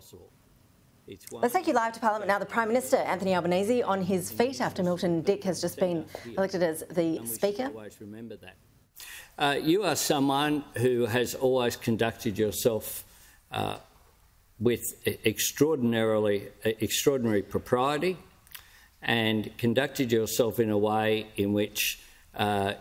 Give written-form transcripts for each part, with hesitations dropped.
possible. Let's take you live to Parliament now. The Prime Minister, Anthony Albanese, on his feet after Milton Dick has just been elected as the Speaker. Always remember that. You are someone who has always conducted yourself with extraordinary propriety and conducted yourself in a way in which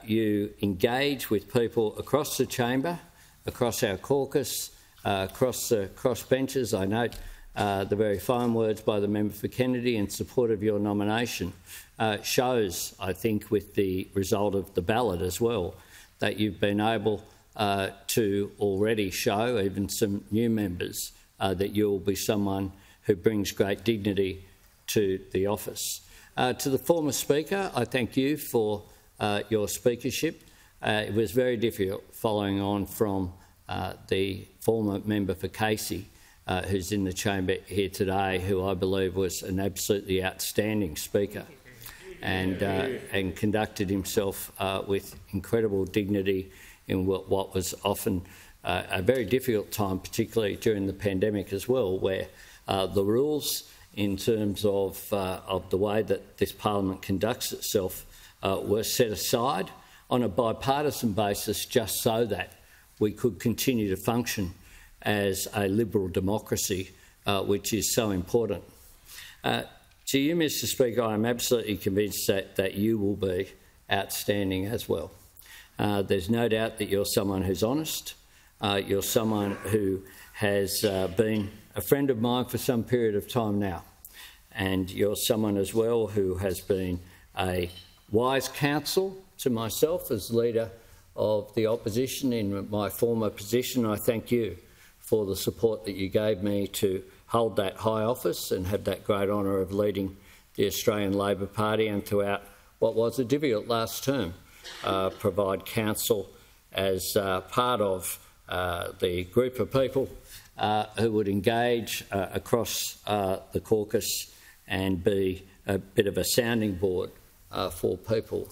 you engage with people across the chamber, across our caucus, across the crossbenches. I note the very fine words by the member for Kennedy in support of your nomination shows, I think, with the result of the ballot as well, that you've been able to already show, even some new members, that you'll be someone who brings great dignity to the office. To the former Speaker, I thank you for your speakership. It was very difficult following on from the former member for Casey, who's in the chamber here today, who I believe was an absolutely outstanding speaker and conducted himself with incredible dignity in what was often a very difficult time, particularly during the pandemic as well, where the rules in terms of the way that this parliament conducts itself were set aside on a bipartisan basis just so that we could continue to function as a liberal democracy, which is so important. To you, Mr. Speaker, I am absolutely convinced that you will be outstanding as well. There's no doubt that you're someone who's honest. You're someone who has been a friend of mine for some period of time now. And you're someone as well who has been a wise counsel to myself as leader of the opposition in my former position. I thank you for the support that you gave me to hold that high office and have that great honour of leading the Australian Labor Party and throughout what was a difficult last term, provide counsel as part of the group of people who would engage across the caucus and be a bit of a sounding board for people.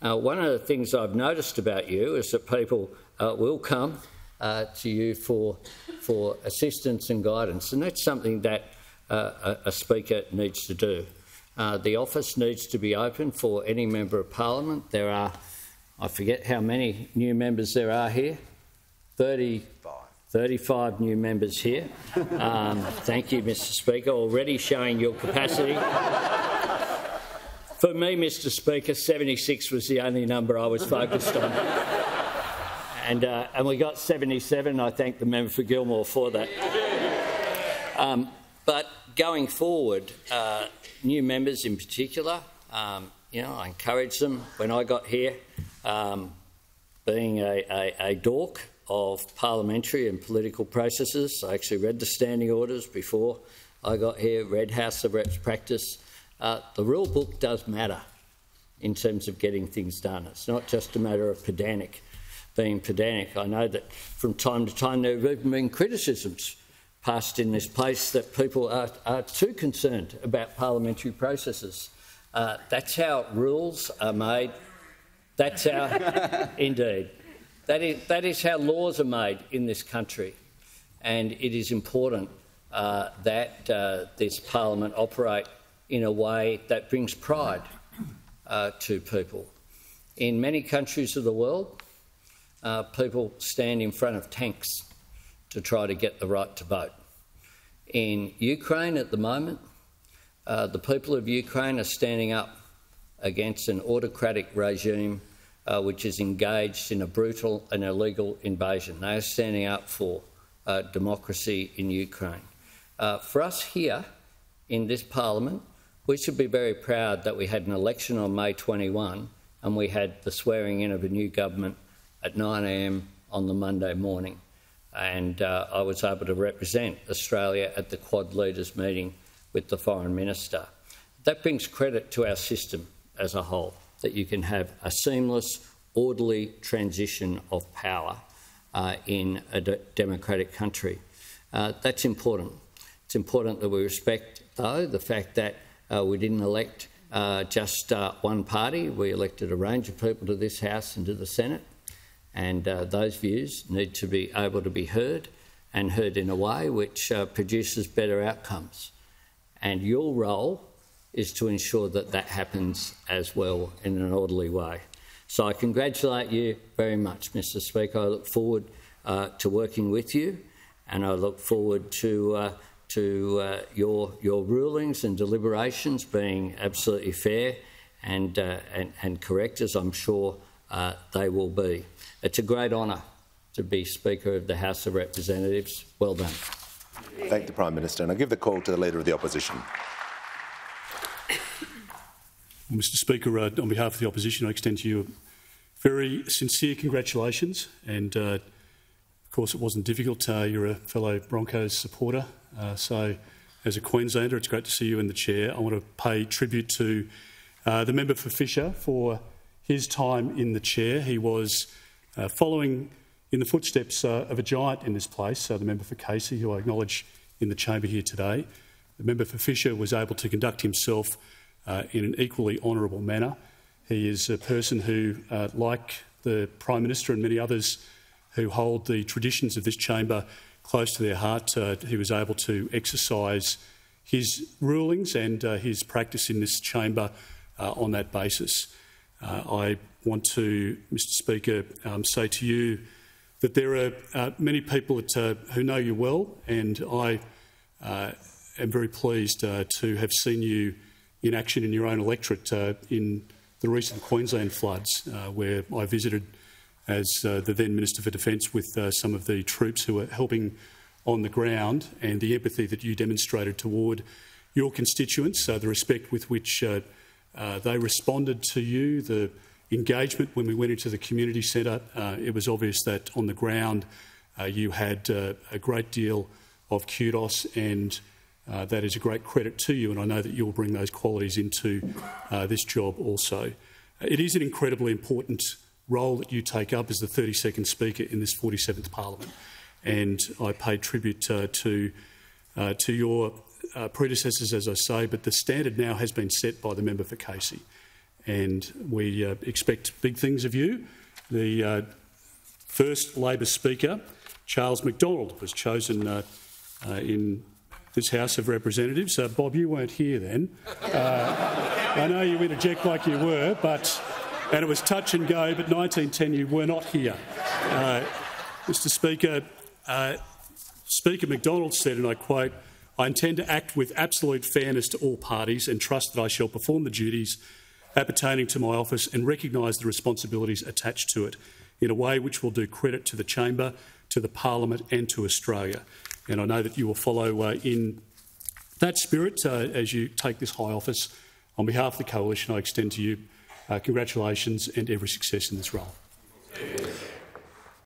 One of the things I've noticed about you is that people will come to you for assistance and guidance, and that's something that a Speaker needs to do. The office needs to be open for any member of Parliament. There are, I forget how many new members there are here, 35 new members here. Thank you, Mr. Speaker, already showing your capacity. For me, Mr. Speaker, 76 was the only number I was focused on. And we got 77. I thank the member for Gilmore for that. But going forward, new members in particular, you know, I encourage them. When I got here, being a dork of parliamentary and political processes, I actually read the standing orders before I got here, read House of Reps practice. The rule book does matter in terms of getting things done. It's not just a matter of being pedantic. I know that from time to time there have even been criticisms passed in this place that people are too concerned about parliamentary processes. That's how rules are made. That's how, indeed, that is how laws are made in this country. And it is important that this parliament operate in a way that brings pride to people. In many countries of the world, people stand in front of tanks to try to get the right to vote. In Ukraine at the moment, the people of Ukraine are standing up against an autocratic regime which is engaged in a brutal and illegal invasion. They are standing up for democracy in Ukraine. For us here in this parliament, we should be very proud that we had an election on May 21 and we had the swearing in of a new government at 9 a.m. on the Monday morning. And I was able to represent Australia at the Quad Leaders meeting with the Foreign Minister. That brings credit to our system as a whole, that you can have a seamless, orderly transition of power in a democratic country. That's important. It's important that we respect, though, the fact that we didn't elect just one party. We elected a range of people to this House and to the Senate. And those views need to be able to be heard and heard in a way which produces better outcomes. And your role is to ensure that that happens as well in an orderly way. So I congratulate you very much, Mr. Speaker. I look forward to working with you, and I look forward to your rulings and deliberations being absolutely fair and correct, as I'm sure they will be. It's a great honour to be Speaker of the House of Representatives. Well done. Thank the Prime Minister. And I give the call to the Leader of the Opposition. Well, Mr. Speaker, on behalf of the Opposition, I extend to you very sincere congratulations. And of course, it wasn't difficult. You're a fellow Broncos supporter. So as a Queenslander, it's great to see you in the chair. I want to pay tribute to the member for Fisher for his time in the chair. He was following in the footsteps of a giant in this place, the member for Casey, who I acknowledge in the chamber here today. The member for Fisher was able to conduct himself in an equally honourable manner. He is a person who, like the Prime Minister and many others who hold the traditions of this chamber close to their heart, he was able to exercise his rulings and his practice in this chamber on that basis. I want to, Mr. Speaker, say to you that there are many people that, who know you well, and I am very pleased to have seen you in action in your own electorate in the recent Queensland floods, where I visited as the then Minister for Defence with some of the troops who were helping on the ground, and the empathy that you demonstrated toward your constituents, the respect with which they responded to you, the engagement when we went into the community centre. It was obvious that on the ground you had a great deal of kudos, and that is a great credit to you, and I know that you'll bring those qualities into this job also. It is an incredibly important role that you take up as the 32nd Speaker in this 47th Parliament, and I pay tribute to your predecessors, as I say, but the standard now has been set by the member for Casey. And we expect big things of you. The first Labor Speaker, Charles MacDonald, was chosen in this House of Representatives. Bob, you weren't here then. I know you interject like you were, but and it was touch and go, but 1910 you were not here. Mr. Speaker, Speaker MacDonald said, and I quote, "I intend to act with absolute fairness to all parties and trust that I shall perform the duties appertaining to my office and recognise the responsibilities attached to it in a way which will do credit to the chamber, to the parliament and to Australia." And I know that you will follow in that spirit as you take this high office. On behalf of the Coalition, I extend to you congratulations and every success in this role.